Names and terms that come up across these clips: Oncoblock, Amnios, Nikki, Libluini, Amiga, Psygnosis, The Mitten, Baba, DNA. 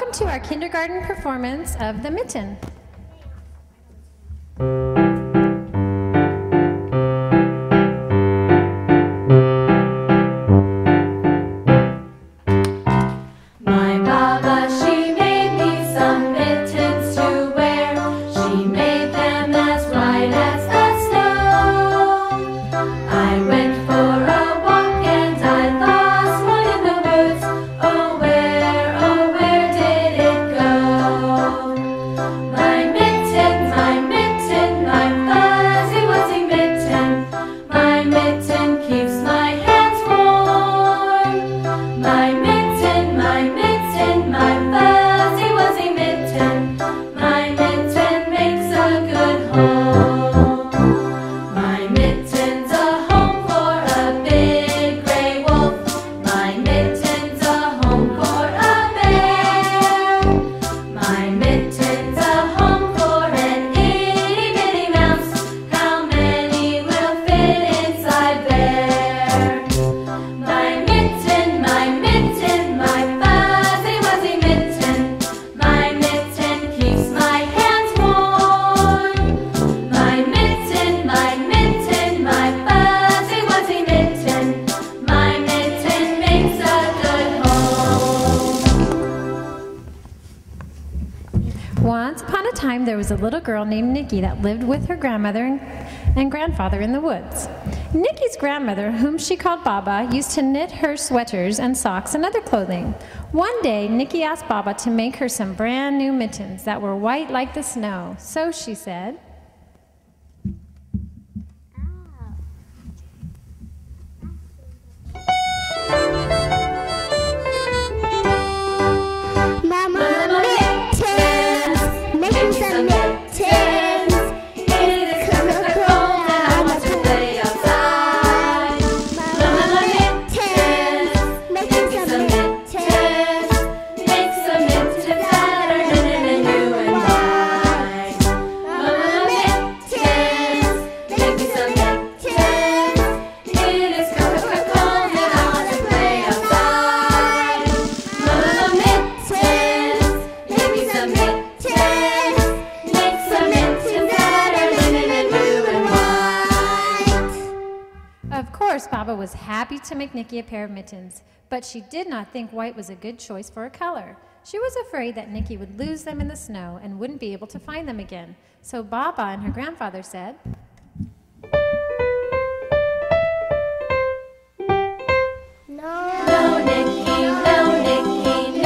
Welcome to our kindergarten performance of The Mitten. Once upon a time, there was a little girl named Nikki that lived with her grandmother and grandfather in the woods. Nikki's grandmother, whom she called Baba, used to knit her sweaters and socks and other clothing. One day, Nikki asked Baba to make her some brand new mittens that were white like the snow. So she said, Baba was happy to make Nikki a pair of mittens, but she did not think white was a good choice for a color. She was afraid that Nikki would lose them in the snow and wouldn't be able to find them again. So Baba and her grandfather said, "No, Nikki, no, Nikki,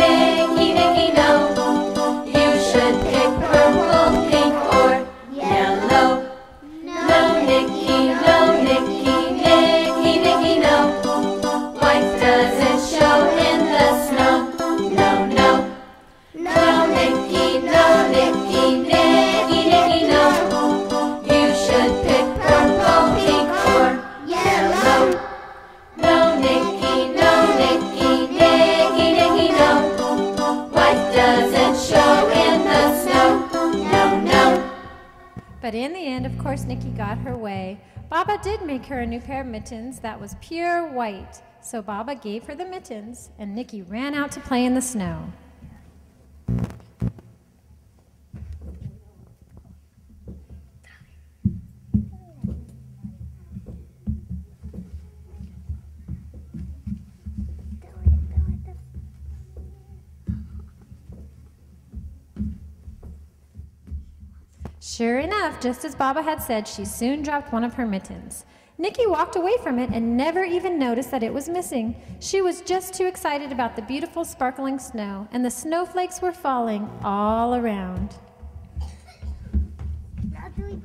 Nikki, Nikki, no. You should pick purple, pink, or yellow. No, Nikki, no, Nikki, Nikki, no. White doesn't show in the snow. No, no. No, Nikki, no, Nikki, Nikki, Nikki, no. You should pick purple, pink, or yellow. No, Nikki, no, Nikki, Nikki, Nikki, no. White doesn't show in the snow. No, no." But in the end, of course, Nikki got her way. Baba did make her a new pair of mittens that was pure white. So Baba gave her the mittens, and Nikki ran out to play in the snow. Sure enough, just as Baba had said, she soon dropped one of her mittens. Nikki walked away from it and never even noticed that it was missing. She was just too excited about the beautiful sparkling snow, and the snowflakes were falling all around. Sparkling.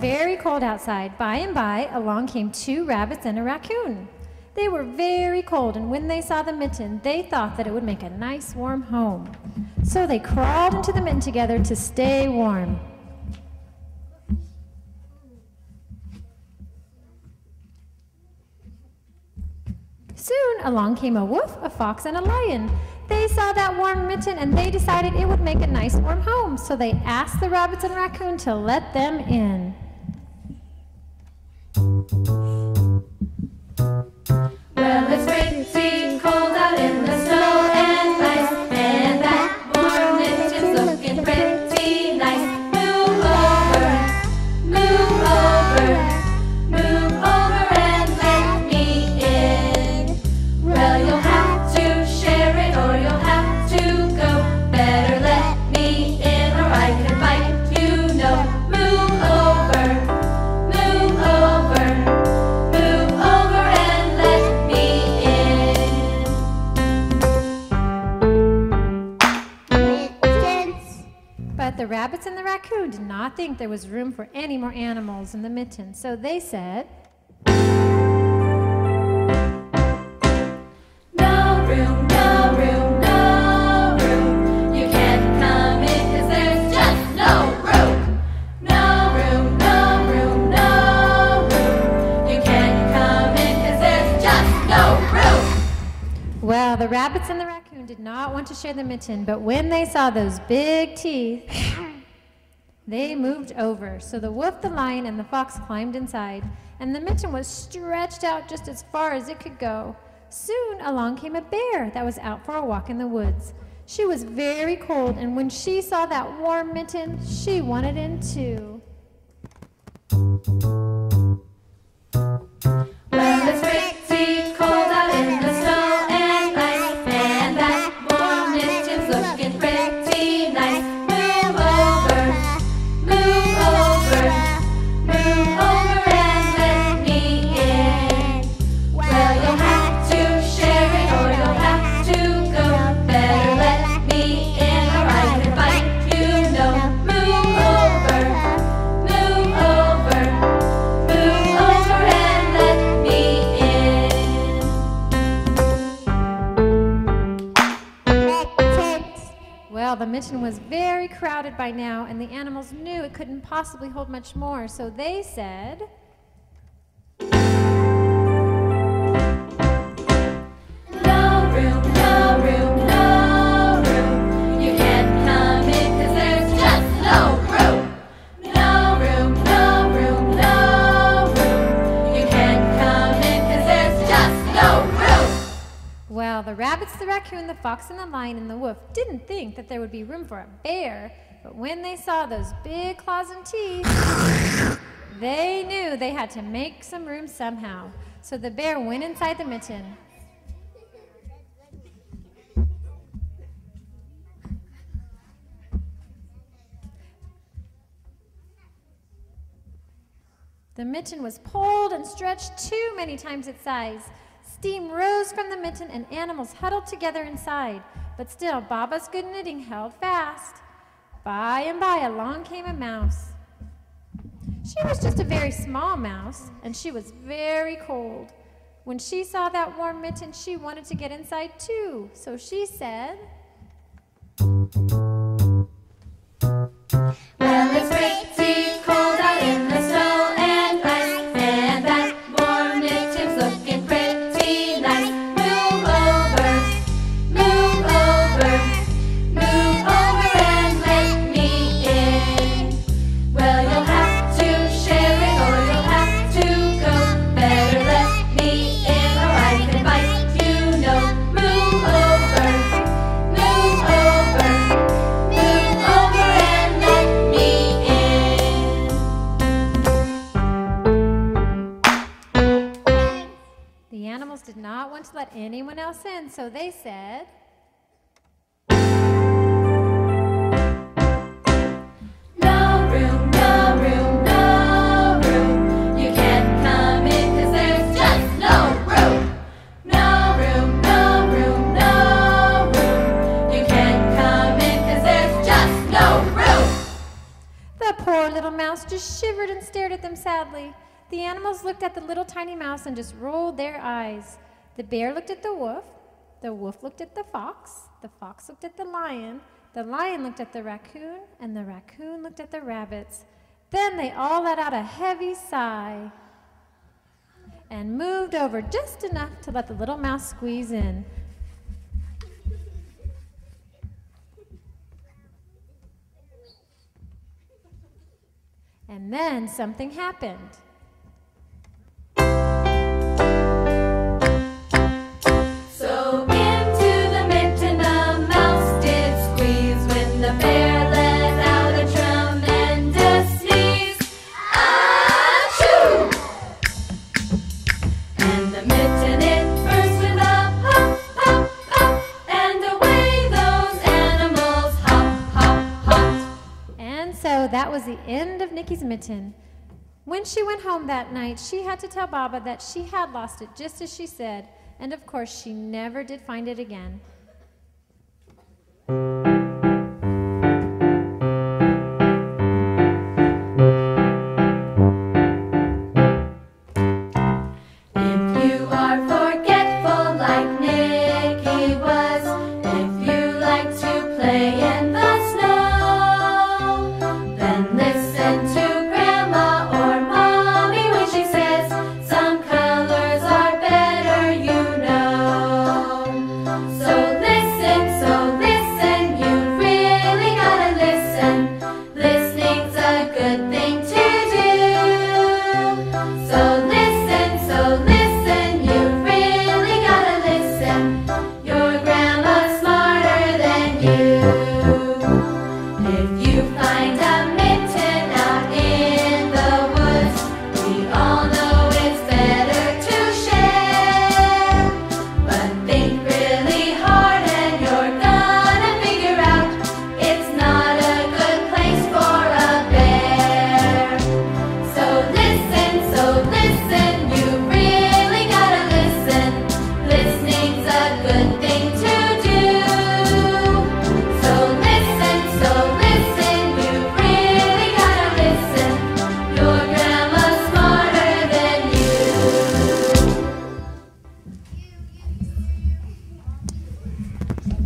very cold outside. By and by, along came two rabbits and a raccoon. They were very cold, and when they saw the mitten, they thought that it would make a nice warm home. So they crawled into the mitten together to stay warm. Soon along came a wolf, a fox, and a lion. They saw that warm mitten and they decided it would make a nice warm home. So they asked the rabbits and raccoon to let them in. Well, it's pretty cold out in the snow and ice, and that warm mitten's looking pretty nice. Move over, move over, move over and let me in. Well, you'll have to share it or you'll have to go. Better let me in or I can bite you, know. Move over. But the rabbits and the raccoon did not think there was room for any more animals in the mitten, so they said, no room, no room. Well, the rabbits and the raccoon did not want to share the mitten, but when they saw those big teeth, they moved over. So the wolf, the lion, and the fox climbed inside, and the mitten was stretched out just as far as it could go. Soon along came a bear that was out for a walk in the woods. She was very cold, and when she saw that warm mitten, she wanted in too. Well, it's pretty cold out in the snow. Well, the mitten was very crowded by now, and the animals knew it couldn't possibly hold much more, so they said, no room, no room, no room. You can't come in because there's just no room. No room, no room, no room. You can't come in because there's just no room. Well, the rabbits, the raccoon, the fox, and the lion, and the wolf didn't think that there would be room for a bear, but when they saw those big claws and teeth, they knew they had to make some room somehow. So the bear went inside the mitten. The mitten was pulled and stretched too many times its size. Steam rose from the mitten and animals huddled together inside, but still Baba's good knitting held fast. By and by along came a mouse. She was just a very small mouse, and she was very cold. When she saw that warm mitten, she wanted to get inside too, so she said, well, it's pretty cold out in the snow and ice, and that warm mitten's looking pretty. Did not want to let anyone else in, so they said, no room, no room, no room. You can't come in because there's just no room. No room, no room, no room. You can't come in because there's just no room. The poor little mouse just shivered and stared at them sadly. The animals looked at the little tiny mouse and just rolled their eyes. The bear looked at the wolf looked at the fox looked at the lion looked at the raccoon looked at the rabbits. Then they all let out a heavy sigh and moved over just enough to let the little mouse squeeze in. And then something happened. That was the end of Nikki's mitten. When she went home that night, she had to tell Baba that she had lost it just as she said, and of course she never did find it again.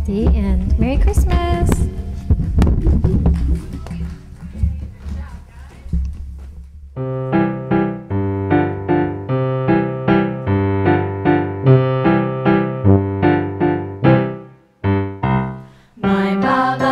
The end. Merry Christmas. My Baba.